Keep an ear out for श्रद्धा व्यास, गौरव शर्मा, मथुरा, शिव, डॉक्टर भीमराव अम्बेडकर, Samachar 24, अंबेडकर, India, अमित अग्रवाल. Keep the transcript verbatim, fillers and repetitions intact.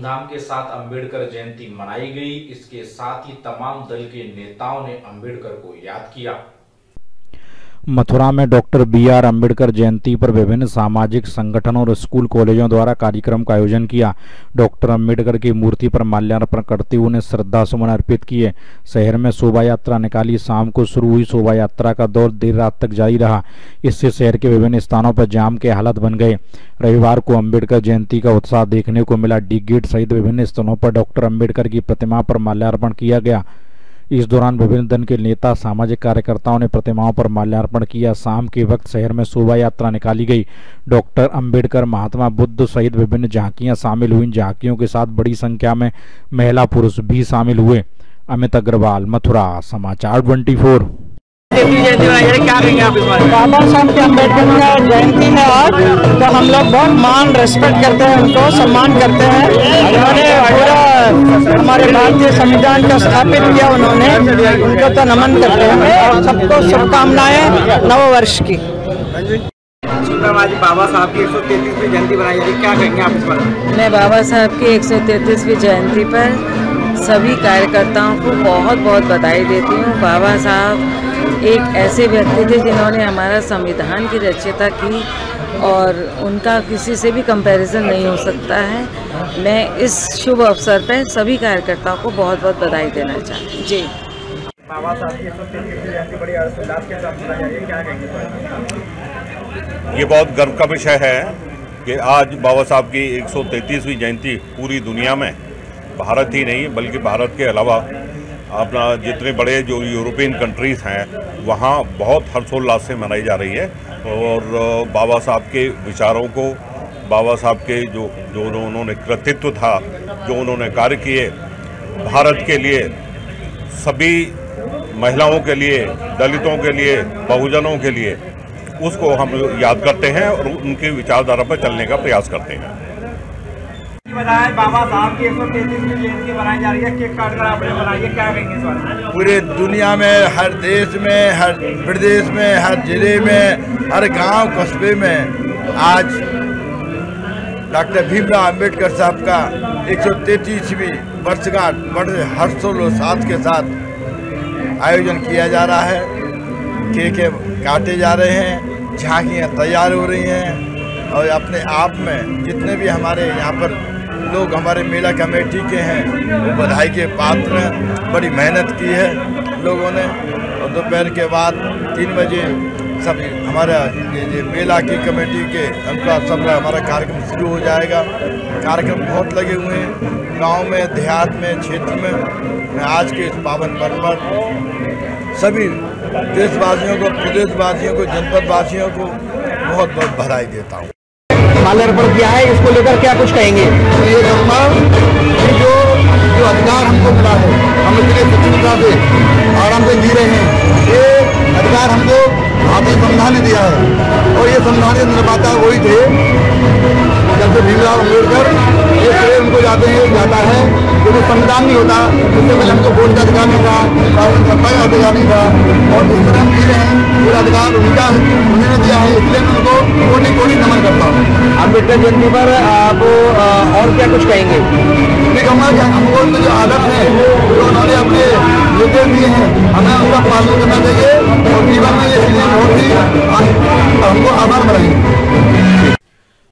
धूमधाम के साथ अंबेडकर जयंती मनाई गई। इसके साथ ही तमाम दल के नेताओं ने अंबेडकर को याद किया। मथुरा में doctor B R Ambedkar Jayanti पर विभिन्न सामाजिक संगठनों और स्कूल कॉलेजों द्वारा कार्यक्रम का आयोजन किया। डॉक्टर अम्बेडकर की मूर्ति पर माल्यार्पण करते हुए उन्हें श्रद्धा सुमन अर्पित किए। शहर में शोभा यात्रा निकाली। शाम को शुरू हुई शोभा यात्रा का दौर देर रात तक जारी रहा। इससे शहर के विभिन्न स्थानों पर जाम के हालत बन गए। रविवार को अम्बेडकर जयंती का उत्साह देखने को मिला। डी गेट सहित विभिन्न स्थानों पर डॉक्टर अम्बेडकर की प्रतिमा पर माल्यार्पण किया गया। इस दौरान विभिन्न दल के नेता सामाजिक कार्यकर्ताओं ने प्रतिमाओं पर माल्यार्पण किया। शाम के वक्त शहर में शोभा यात्रा निकाली गई। डॉक्टर अंबेडकर, महात्मा बुद्ध सहित विभिन्न झांकियां शामिल हुई। झांकियों के साथ बड़ी संख्या में महिला पुरुष भी शामिल हुए। अमित अग्रवाल, मथुरा, समाचार चौबीस। बाबा साहब के अम्बेडकर का जयंती है आज, तो हम लोग बहुत मान रेस्पेक्ट करते हैं, उनको सम्मान करते हैं। उन्होंने पूरा हमारे भारतीय संविधान को स्थापित किया, उन्होंने उनको तो नमन करते हैं और सबको शुभकामनाएं नव वर्ष की। आज बाबा साहब की एक सौ तैंतीसवीं जयंती बनाई जा रही है, क्या कहेंगे आप इस पर? मैं बाबा साहब की एक सौ तैंतीसवीं जयंती पर सभी कार्यकर्ताओं को बहुत बहुत बधाई देती हूँ। बाबा साहब एक ऐसे व्यक्ति थे जिन्होंने हमारा संविधान की रचयिता की और उनका किसी से भी कंपैरिजन नहीं हो सकता है। मैं इस शुभ अवसर पर सभी कार्यकर्ताओं को बहुत बहुत बधाई देना चाहती हूँ। जी, बाबा साहब की एक सौ तैंतीसवीं बड़ी हर्षोल्लास के साथ मनाई जा रही है, क्या कहेंगे? ये बहुत गर्व का विषय है कि आज बाबा साहब की एक सौ तैंतीसवीं जयंती पूरी दुनिया में, भारत ही नहीं बल्कि भारत के अलावा अपना जितने बड़े जो यूरोपियन कंट्रीज़ हैं वहाँ बहुत हर्षोल्लास से मनाई जा रही है। और बाबा साहब के विचारों को, बाबा साहब के जो जो उन्होंने कृतित्व था, जो उन्होंने कार्य किए भारत के लिए, सभी महिलाओं के लिए, दलितों के लिए, बहुजनों के लिए, उसको हम याद करते हैं और उनके विचारधारा पर चलने का प्रयास करते हैं। बाबा साहब की एक सौ तैंतीसवीं जयंती बनाई जा रही है, केक काट कर आपने बनाई है, क्या कहेंगे इस बार? पूरे दुनिया में, हर देश में, हर प्रदेश में, हर जिले में, हर गांव कस्बे में आज डॉक्टर भीमराव अम्बेडकर साहब का एक सौ तैंतीसवीं वर्षगांठ बड़े हर्षोल्लास के साथ आयोजन किया जा रहा है। केके काटे जा रहे हैं, झांकियाँ तैयार हो रही हैं और अपने आप में जितने भी हमारे यहाँ पर लोग हमारे मेला कमेटी के हैं वो बधाई के पात्र हैं। बड़ी मेहनत की है लोगों ने और दोपहर के बाद तीन बजे सब हमारा ये मेला की कमेटी के अनुसार सब हमारा कार्यक्रम शुरू हो जाएगा। कार्यक्रम बहुत लगे हुए हैं गांव में, देहात में, क्षेत्र में। आज के इस पावन पर्व पर सभी देशवासियों को, प्रदेशवासियों को, जनपदवासियों को बहुत बहुत बधाई देता हूँ। माल्यार्पण किया है, इसको लेकर क्या कुछ कहेंगे? ये जो जो अधिकार हमको मिला है, हम इतने स्वतंत्रता से आराम से जी रहे हैं, ये अधिकार हमको भारतीय संविधान ने दिया है और ये संविधान के निर्माता वही थे डॉक्टर भीमराव अम्बेडकर। ये श्रेय उनको जाते हैं जाता है क्योंकि संविधान नहीं होता, उससे पहले हमको वोट का अधिकार नहीं था, सत्ता का अधिकार नहीं था और जिस तरह हम जी रहे हैं पूरा अधिकार उनका उन्होंने दिया है, इसलिए मैं उनको कोटि कोटि नमन करता हूँ। अम्बेडकर जयंती पर आप और क्या कुछ कहेंगे? हमारे हमको तो जो आदत है जो उन्होंने अपने नेता दिए हैं हमें उनका पालन करना चाहिए और जीवन में ये चीजें बहुत ही हमको आभार बढ़ाएंगे।